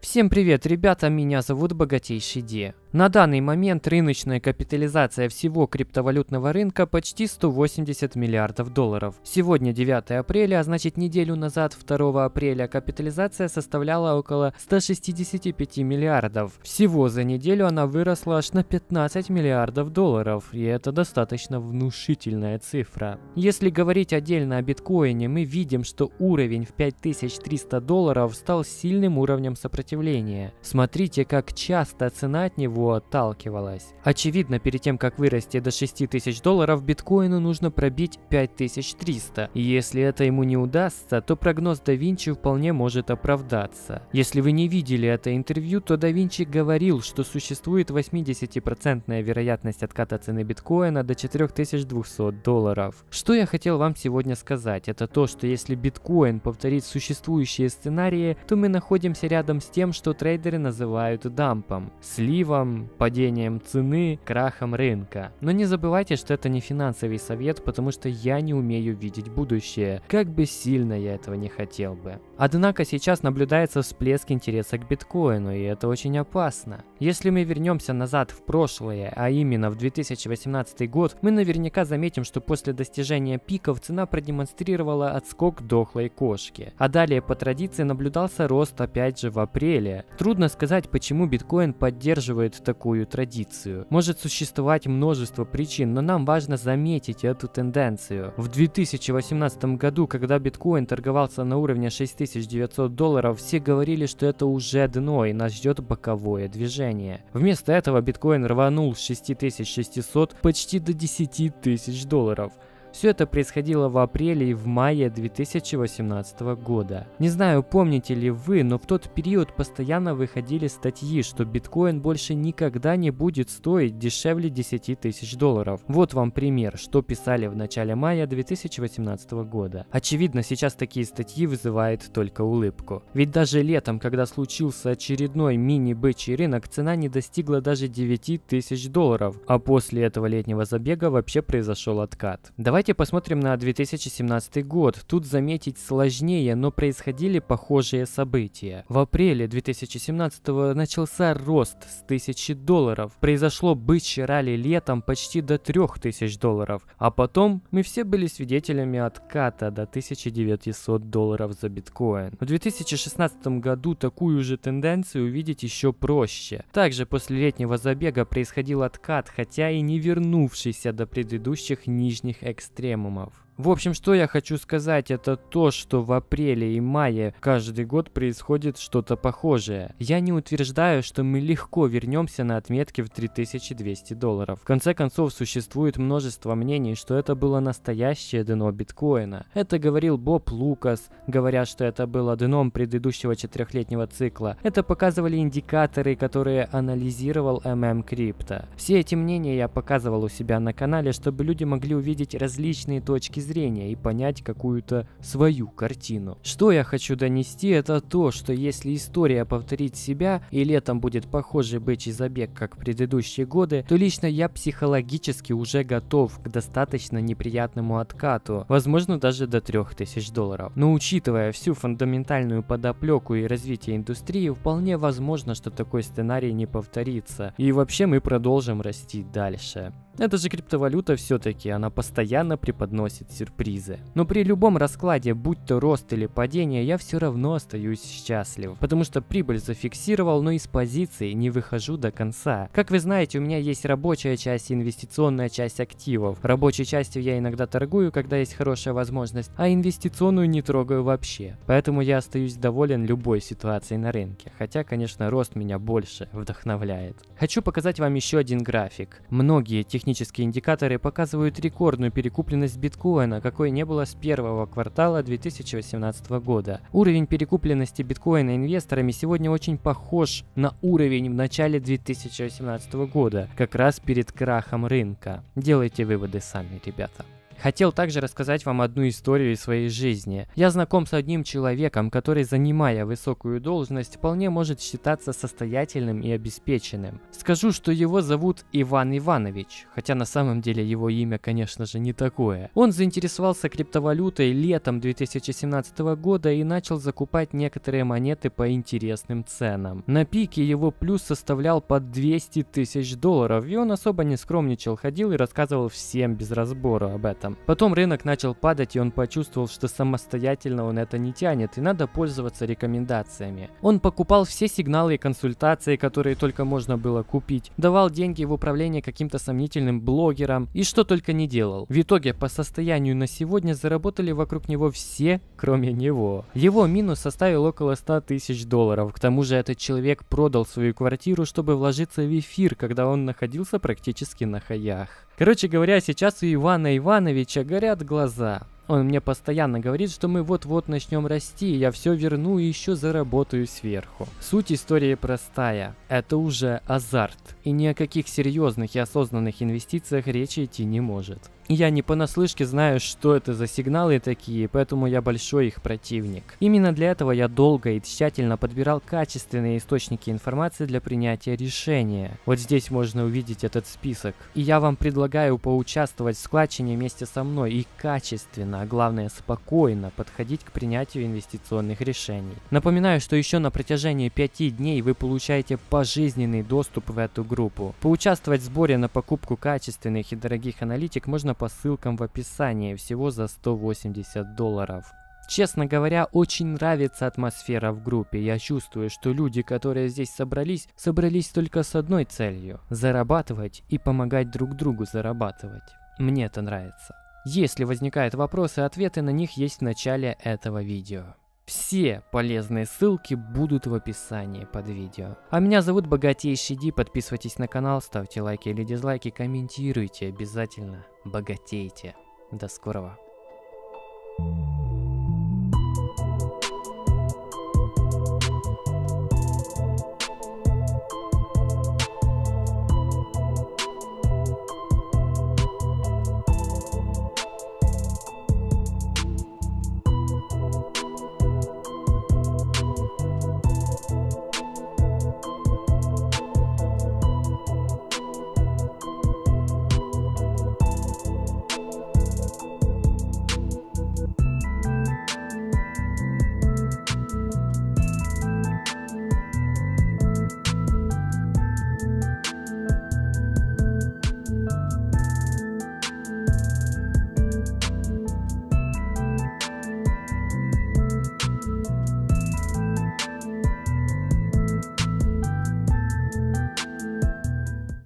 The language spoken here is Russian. Всем привет, ребята, меня зовут Богатейший Ди. На данный момент рыночная капитализация всего криптовалютного рынка почти 180 миллиардов долларов. Сегодня 9 апреля, а значит неделю назад, 2 апреля, капитализация составляла около 165 миллиардов. Всего за неделю она выросла аж на 15 миллиардов долларов, и это достаточно внушительная цифра. Если говорить отдельно о биткоине, мы видим, что уровень в 5300 долларов стал сильным уровнем сопротивления. Смотрите, как часто цена от него отталкивалась. Очевидно, перед тем, как вырасти до 6000 долларов, биткоину нужно пробить 5300. И если это ему не удастся, то прогноз Да Винчи вполне может оправдаться. Если вы не видели это интервью, то Да Винчи говорил, что существует 80% вероятность отката цены биткоина до 4200 долларов. Что я хотел вам сегодня сказать, это то, что если биткоин повторит существующие сценарии, то мы находимся рядом с тем, что трейдеры называют дампом, сливом, падением цены, крахом рынка. Но не забывайте, что это не финансовый совет, потому что я не умею видеть будущее, как бы сильно я этого не хотел бы. Однако сейчас наблюдается всплеск интереса к биткоину, и это очень опасно. Если мы вернемся назад в прошлое, а именно в 2018 год, мы наверняка заметим, что после достижения пиков цена продемонстрировала отскок дохлой кошки, а далее по традиции наблюдался рост опять же в апреле. Трудно сказать, почему биткоин поддерживает такую традицию. Может существовать множество причин, но нам важно заметить эту тенденцию. В 2018 году, когда биткоин торговался на уровне 6900 долларов, все говорили, что это уже дно и нас ждет боковое движение. Вместо этого биткоин рванул с 6600 почти до 10 тысяч долларов. Все это происходило в апреле и в мае 2018 года. Не знаю, помните ли вы, но в тот период постоянно выходили статьи, что биткоин больше никогда не будет стоить дешевле 10 тысяч долларов. Вот вам пример, что писали в начале мая 2018 года. Очевидно, сейчас такие статьи вызывают только улыбку. Ведь даже летом, когда случился очередной мини-бычий рынок, цена не достигла даже 9 тысяч долларов, а после этого летнего забега вообще произошел откат. Давайте посмотрим на 2017 год. Тут заметить сложнее, но происходили похожие события. В апреле 2017 начался рост с 1000 долларов. Произошло бычье ралли летом почти до 3000 долларов. А потом мы все были свидетелями отката до 1900 долларов за биткоин. В 2016 году такую же тенденцию увидеть еще проще. Также после летнего забега происходил откат, хотя и не вернувшийся до предыдущих нижних экстремумов. В общем, что я хочу сказать, это то, что в апреле и мае каждый год происходит что-то похожее. Я не утверждаю, что мы легко вернемся на отметки в 3200 долларов. В конце концов, существует множество мнений, что это было настоящее дно биткоина. Это говорил Боб Лукас, говоря, что это было дном предыдущего 4-летнего цикла. Это показывали индикаторы, которые анализировал MM Crypto. Все эти мнения я показывал у себя на канале, чтобы люди могли увидеть различные точки зрения и понять какую-то свою картину. Что я хочу донести, это то, что если история повторит себя и летом будет похожий бычий забег, как предыдущие годы, то лично я психологически уже готов к достаточно неприятному откату, возможно даже до 3000 долларов. Но учитывая всю фундаментальную подоплеку и развитие индустрии, вполне возможно, что такой сценарий не повторится. И вообще мы продолжим расти дальше. Это же криптовалюта все-таки, она постоянно преподносит сюрпризы. Но при любом раскладе, будь то рост или падение, я все равно остаюсь счастлив. Потому что прибыль зафиксировал, но из позиции не выхожу до конца. Как вы знаете, у меня есть рабочая часть и инвестиционная часть активов. Рабочей частью я иногда торгую, когда есть хорошая возможность, а инвестиционную не трогаю вообще. Поэтому я остаюсь доволен любой ситуацией на рынке. Хотя, конечно, рост меня больше вдохновляет. Хочу показать вам еще один график. Многие технические индикаторы показывают рекордную перекупленность биткоина, какой не было с первого квартала 2018 года. Уровень перекупленности биткоина инвесторами сегодня очень похож на уровень в начале 2018 года, как раз перед крахом рынка. Делайте выводы сами, ребята. Хотел также рассказать вам одну историю из своей жизни. Я знаком с одним человеком, который, занимая высокую должность, вполне может считаться состоятельным и обеспеченным. Скажу, что его зовут Иван Иванович, хотя на самом деле его имя, конечно же, не такое. Он заинтересовался криптовалютой летом 2017 года и начал закупать некоторые монеты по интересным ценам. На пике его плюс составлял под 200 тысяч долларов, и он особо не скромничал, ходил и рассказывал всем без разбора об этом. Потом рынок начал падать, и он почувствовал, что самостоятельно он это не тянет и надо пользоваться рекомендациями. Он покупал все сигналы и консультации, которые только можно было купить, давал деньги в управление каким-то сомнительным блогерам и что только не делал. В итоге по состоянию на сегодня заработали вокруг него все, кроме него. Его минус составил около 100 тысяч долларов. К тому же этот человек продал свою квартиру, чтобы вложиться в эфир, когда он находился практически на хаях. Короче говоря, сейчас у Ивана Ивановича горят глаза. Он мне постоянно говорит, что мы вот-вот начнем расти, я все верну и еще заработаю сверху. Суть истории простая. Это уже азарт. И ни о каких серьезных и осознанных инвестициях речи идти не может. Я не понаслышке знаю, что это за сигналы такие, поэтому я большой их противник. Именно для этого я долго и тщательно подбирал качественные источники информации для принятия решения. Вот здесь можно увидеть этот список. И я вам предлагаю поучаствовать в складчине вместе со мной и качественно, а главное спокойно подходить к принятию инвестиционных решений. Напоминаю, что еще на протяжении 5 дней вы получаете пожизненный доступ в эту группу. Поучаствовать в сборе на покупку качественных и дорогих аналитик можно по ссылкам в описании, всего за 180 долларов. Честно говоря, очень нравится атмосфера в группе. Я чувствую, что люди, которые здесь собрались только с одной целью – зарабатывать и помогать друг другу зарабатывать. Мне это нравится. Если возникают вопросы, ответы на них есть в начале этого видео. Все полезные ссылки будут в описании под видео. А меня зовут Богатейший Ди, подписывайтесь на канал, ставьте лайки или дизлайки, комментируйте обязательно, богатейте. До скорого.